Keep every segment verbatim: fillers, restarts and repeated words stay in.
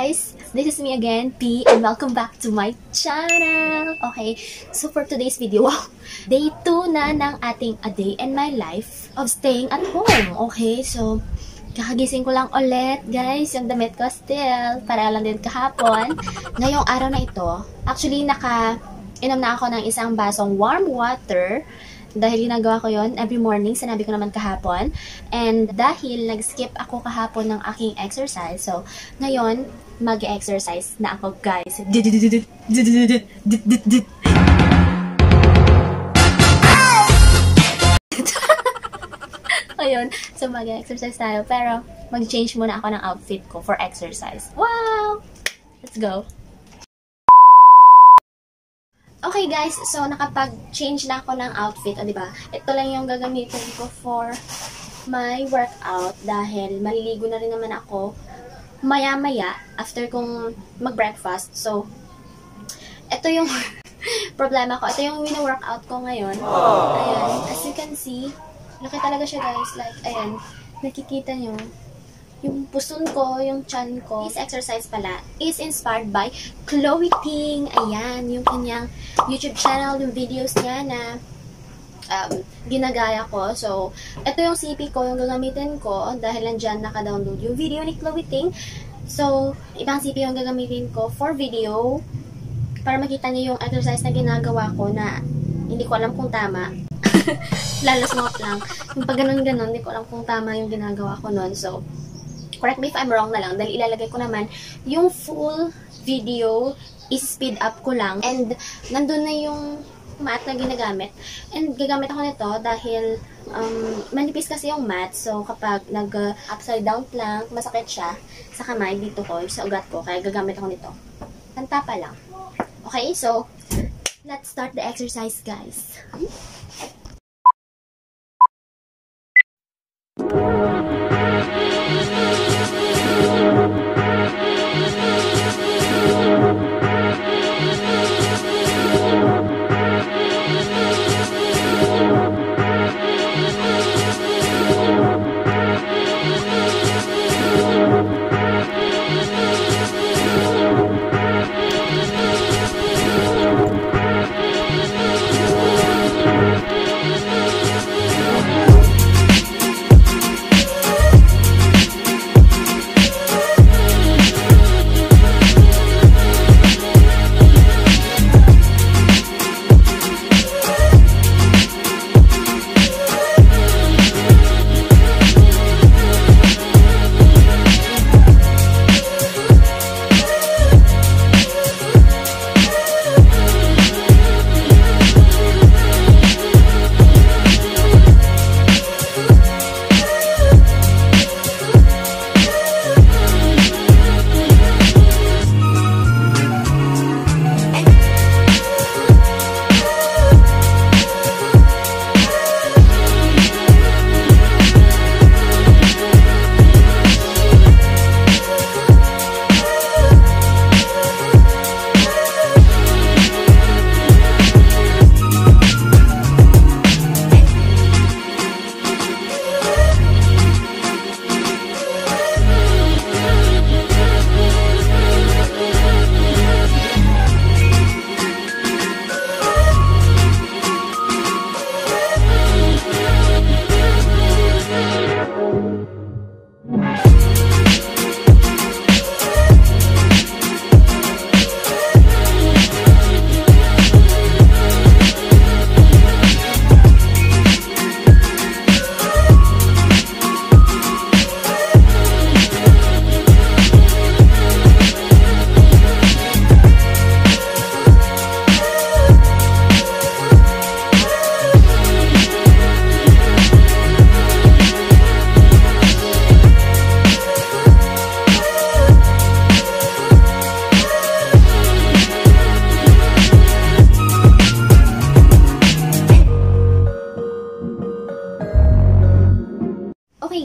guys, this is me again, P, and welcome back to my channel. Okay, so for today's video, day two na ng ating A Day in My Life of staying at home. Okay, so kakagising ko lang ulit, guys, yung damit ko still, para lang din kahapon. Ngayong araw na ito, actually naka-inom na ako ng isang basong warm water. Dahil ginagawa ko yon every morning, sinabi ko naman kahapon. And dahil nag-skip ako kahapon ng aking exercise, so ngayon, mag-exercise na ako, guys. Ayun, so mag-exercise tayo. Pero mag-change muna ako ng outfit ko for exercise. Wow! Let's go! Okay guys, so nakapag-change na ako ng outfit, o diba? Ito lang yung gagamitin ko for my workout dahil maliligo na rin naman ako maya-maya after kong mag-breakfast. So, ito yung problema ko. Ito yung wino-workout ko ngayon. Ayan, as you can see, laki talaga siya guys. Like, ayan, nakikita nyo. Yung puson ko, yung chan ko. This exercise pala is inspired by Chloe Ting. Ayan, yung kanyang YouTube channel, yung videos niya na um, ginagaya ko. So, ito yung C P ko, yung gagamitin ko. Dahil nandyan naka-download yung video ni Chloe Ting. So, ibang C P yung gagamitin ko for video. Para makita niyo yung exercise na ginagawa ko na hindi ko alam kung tama. Lalasnot lang. Yung pag ganon-ganon, hindi ko alam kung tama yung ginagawa ko nun. So, correct me if I'm wrong na lang, dahil ilalagay ko naman yung full video, i-speed up ko lang. And, nandun na yung mat na ginagamit. And, gagamit ako nito dahil um, manipis kasi yung mat. So, kapag nag-upside down plank, masakit siya sa kamay, dito ko, sa ugat ko. Kaya, gagamit ako nito. Tanta pa lang. Okay? So, let's start the exercise, guys.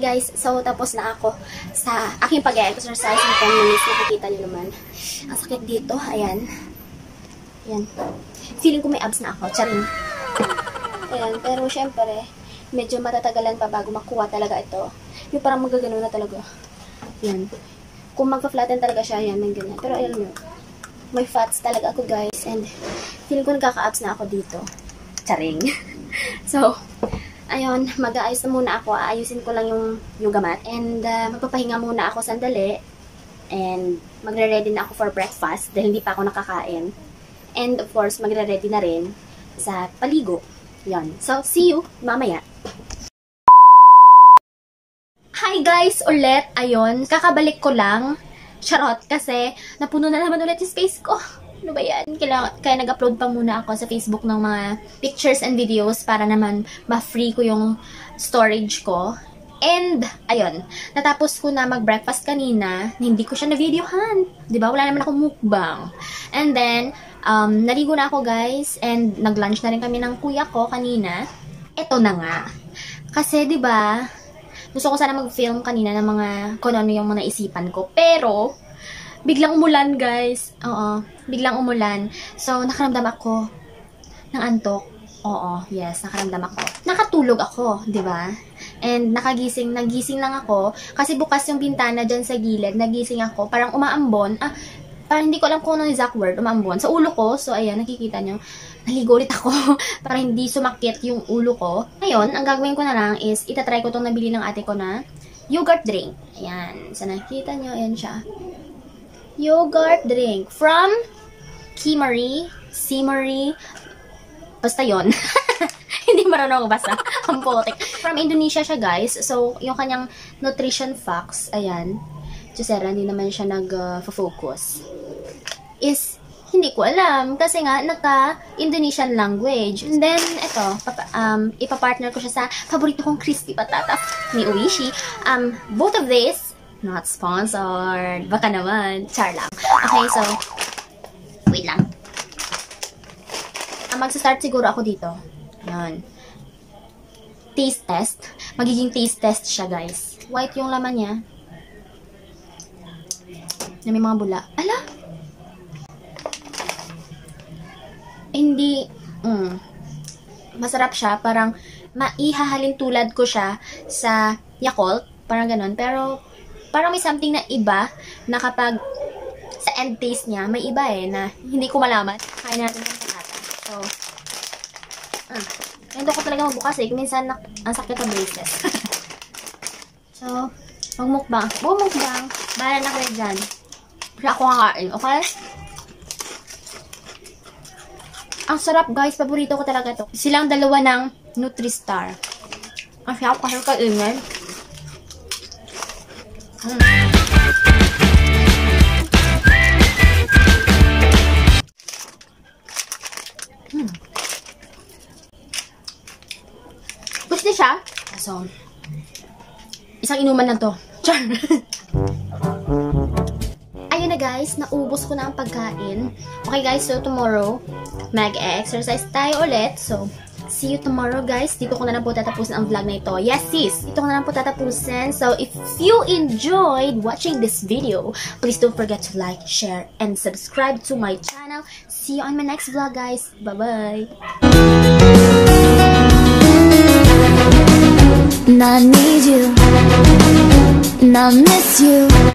Guys, so tapos na ako sa aking pag-exercise ng ten minutes. Nakikita nyo naman. Ang sakit dito. Ayan. Ayan. Feeling ko may abs na ako. Charing. Ayan. Pero syempre, medyo matatagalan pa bago makuha talaga ito. Yung parang magagano na talaga. Ayan. Kung magka-flatten talaga siya, ayan, ng ganyan. Pero ayan nyo, may fats talaga ako, guys. And feeling ko nagkaka-abs na ako dito. Charing. So, ayun, mag-aayos na muna ako. Aayusin ko lang yung, yung gamat. And uh, magpapahinga muna ako sandali. And magre-ready na ako for breakfast dahil hindi pa ako nakakain. And of course, magre-ready na rin sa paligo. Yan. So, see you mamaya. Hi guys! Ulit. Ayun. Kakabalik ko lang. Charot. Kasi napuno na naman ulit yung space ko. Ano ba yan? Kailangan, kaya nag-upload pa muna ako sa Facebook ng mga pictures and videos para naman ma-free ko yung storage ko. And, ayun. Natapos ko na mag-breakfast kanina. Hindi ko siya na-videohan. Diba? Wala naman akong mukbang. And then, um, naligo na ako guys. And nag-lunch na rin kami ng kuya ko kanina. Eto na nga. Kasi diba, gusto ko sana mag-film kanina ng mga kung ano yung mga naisipan ko. Pero, biglang umulan, guys. Oo, biglang umulan. So, nakaramdam ako ng antok. Oo, yes, nakaramdam ako. Nakatulog ako, di ba? And nakagising, nagising lang ako. Kasi bukas yung bintana dyan sa gilid, nagising ako. Parang umaambon. Ah, parang hindi ko alam kung ano ni Zach Ward, umaambon. Sa ulo ko, so ayan, nakikita nyo. Naligo ulit ako para hindi sumakit yung ulo ko. Ngayon, ang gagawin ko na lang is itatry ko itong nabili ng ate ko na yogurt drink. Ayan. So, nakikita nyo. Ayan siya. Yogurt drink from Kimari. Simari. Basta yun. Hindi marunong basta. Ang putik. From Indonesia siya, guys. So, yung kanyang nutrition facts. Ayan. Jusera, hindi naman siya nag-focus. Uh, is hindi ko alam. Kasi nga, naka-Indonesian language. And then, eto, um, ipapartner ko siya sa paborito kong crispy patata ni Oishi. Um, both of these, not sponsored. Baka naman. Char lang. Okay, so, wait lang. Um, magsastart siguro ako dito. Ayan. Taste test. Magiging taste test siya, guys. White yung laman niya. Na may mga bula. Ala! Hindi, mm, masarap siya. Parang, maihahalin tulad ko siya sa Yakult. Parang ganun. Pero, parang may something na iba na kapag sa end taste niya, may iba eh, na hindi ko malaman. Kain natin ng patata. So, ah, ganito ko talaga magbukas eh. Minsan, ang sakit ang braces. So, magmukbang. Bumukbang. Bahala na kayo dyan. Wala akong kakain, okay? Ang sarap, guys. Paborito ko talaga ito. Silang dalawa ng NutriStar. Ang sarap kasi kainin. Mm. Mm. Gusto siya. So, isang inuman na to. Char! Ayun na, guys. Naubos ko na ang pagkain. Okay, guys. So, tomorrow, mag-exercise tayo ulit. So, see you tomorrow, guys. Dito ko na lang po tatapusin ang vlog na ito. Yes, sis! Dito ko na lang po tatapusin. So, if you enjoyed watching this video, please don't forget to like, share, and subscribe to my channel. See you on my next vlog, guys. Bye-bye! I need you. And I miss you.